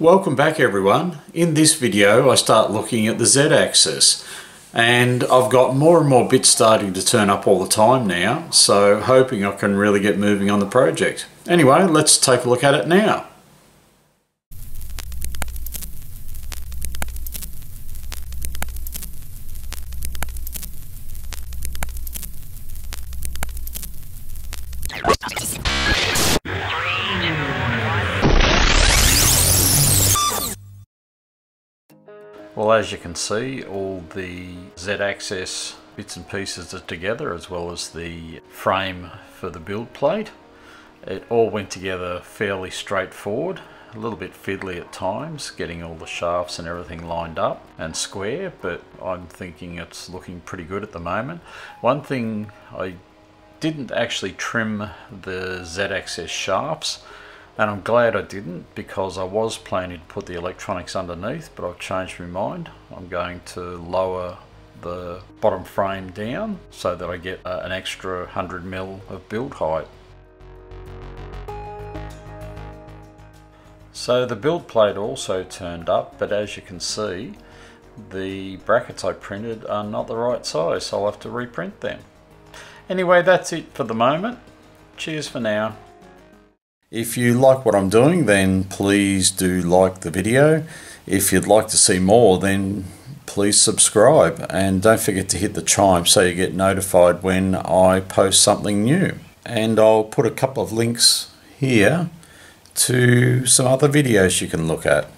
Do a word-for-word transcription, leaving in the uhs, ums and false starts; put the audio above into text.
Welcome back everyone. In this video I start looking at the Z-axis, and I've got more and more bits starting to turn up all the time now, so hoping I can really get moving on the project. Anyway, let's take a look at it now. Well, as you can see, all the Z-axis bits and pieces are together, as well as the frame for the build plate. It all went together fairly straightforward, a little bit fiddly at times, getting all the shafts and everything lined up and square, but I'm thinking it's looking pretty good at the moment. One thing, I didn't actually trim the Z-axis shafts, and I'm glad I didn't, because I was planning to put the electronics underneath, but I've changed my mind. I'm going to lower the bottom frame down so that I get uh, an extra one hundred mil of build height. So the build plate also turned up, but as you can see, the brackets I printed are not the right size, so I'll have to reprint them. Anyway, that's it for the moment. Cheers for now. If you like what I'm doing, then please do like the video. If you'd like to see more, then please subscribe, and don't forget to hit the chime so you get notified when I post something new. And I'll put a couple of links here to some other videos you can look at.